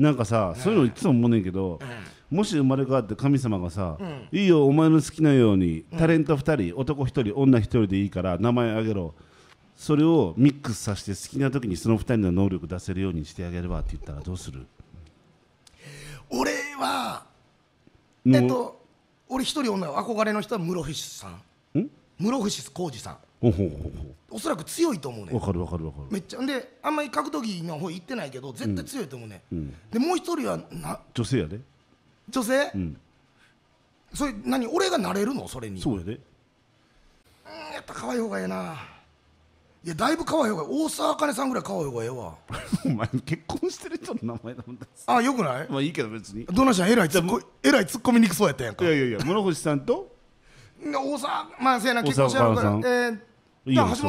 なんかさ、そういうのいつも思うねんけど、もし生まれ変わって神様がさ、いいよお前の好きなようにタレント2人、男1人女1人でいいから名前あげろ、それをミックスさせて好きな時にその2人の能力出せるようにしてあげればって言ったらどうする？俺は俺一人女の憧れの人は室伏さん、室伏浩二さん、おそらく強いと思うね。わかるわかるわかる。めっちゃで、あんまり格闘技の方行ってないけど絶対強いと思うね。でもう一人は女性やで。女性？それ何、俺がなれるのそれに？そうやで。やっぱ可愛い方がええな。いや、だいぶ可愛い方が、大沢あかねさんぐらい可愛い方がええわ。お前結婚してる人の名前なんだ。あ、よくない？まあいいけど別に。どなしゃんえらい突っ込みにくそうやったやんか。いやいやいや、室伏さんと大沢、まあせやな、結婚してやるから橋本環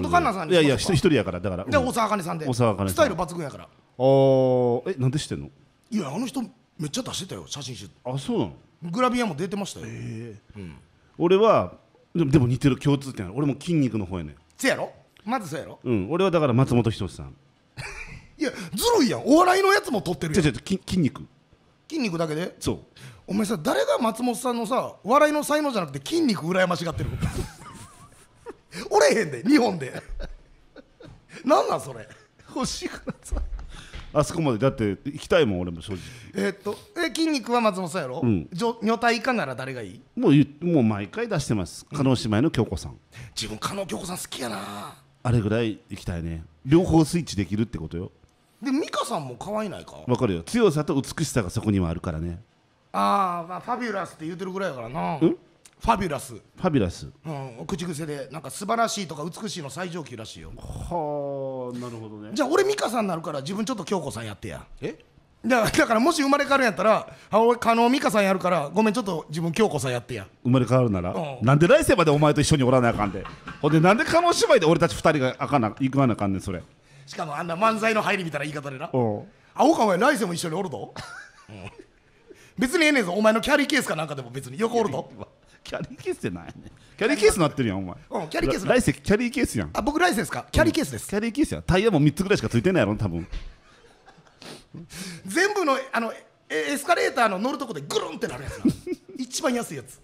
奈さんに。いやいや、一人やから、だからで大沢あかねさんで、スタイル抜群やから。ああ、なんで知ってんの？いや、あの人めっちゃ出してたよ、写真集。あ、そうなの？グラビアも出てましたよ。俺はでも似てる共通点ある。俺も筋肉の方やねん。せやろ、まずそうやろ。俺はだから松本人志さん。いや、ずるいやん、お笑いのやつも撮ってるやん。違う違う、筋肉だけで。そう。お前さ、誰が松本さんのさ、笑いの才能じゃなくて筋肉羨ましがってる。おれへんで、日本で。なんなんそれ、欲しいからさ。あそこまでだって行きたいもん、俺も正直。筋肉は松本さんやろ。女体以下なら誰がいい？もう毎回出してます、叶姉妹の京子さん。自分叶京子さん好きやな。あれぐらい行きたいね。両方スイッチできるってことよ。で美香さんも可愛いないか。わかるよ、強さと美しさがそこにはあるからね。ああ、ファビュラスって言うてるぐらいやからな。ファビュラス、ファビュラス、口癖でなんか素晴らしいとか美しいの最上級らしいよ。はあ、なるほどね。じゃあ俺美香さんになるから、自分ちょっと京子さんやってや。え、だからもし生まれ変わるんやったら、俺加納美香さんやるからごめん、ちょっと自分京子さんやってや。生まれ変わるなら、なんで来世までお前と一緒におらなあかんで。ほんでなんで加納姉妹で俺たち2人が行かなあかんねん。それしかもあんな漫才の入りみたいな言い方でな。あおかお前来世も一緒におるぞ。別にええねんぞ、お前のキャリーケースかなんかでも別に横おるぞ。キャリーケースってないね。キャリーケースなってるやん、お前。キャリーケース来世キャリーケースやん。あ、僕来世ですか？キャリーケースです。キャリーケースや。タイヤも3つぐらいしかついてないやろ多分。全部のエスカレーターの乗るとこでグルンってなるやつ。一番安いやつ。